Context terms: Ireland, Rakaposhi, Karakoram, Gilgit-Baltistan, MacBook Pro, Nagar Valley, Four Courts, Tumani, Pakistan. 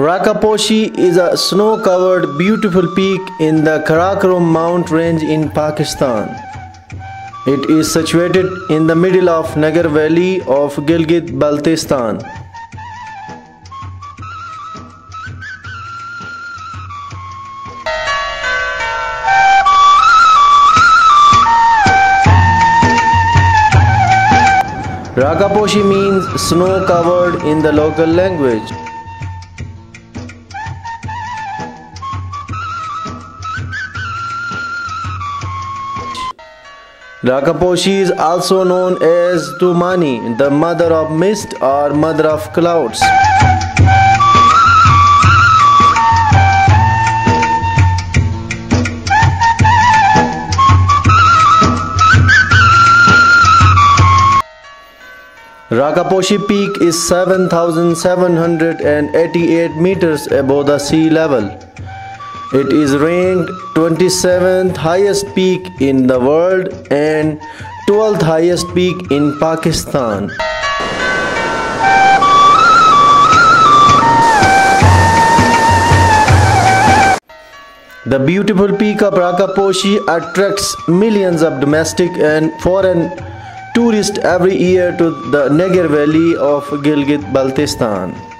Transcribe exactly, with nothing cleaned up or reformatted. Rakaposhi is a snow-covered beautiful peak in the Karakoram Mount range in Pakistan. It is situated in the middle of Nagar Valley of Gilgit-Baltistan. Rakaposhi means snow covered in the local language. Rakaposhi is also known as Tumani, the mother of mist or mother of clouds. Rakaposhi peak is seven thousand seven hundred eighty-eight meters above the sea level. It is ranked twenty-seventh highest peak in the world and twelfth highest peak in Pakistan. The beautiful peak of Rakaposhi attracts millions of domestic and foreign tourists every year to the Nagar Valley of Gilgit-Baltistan.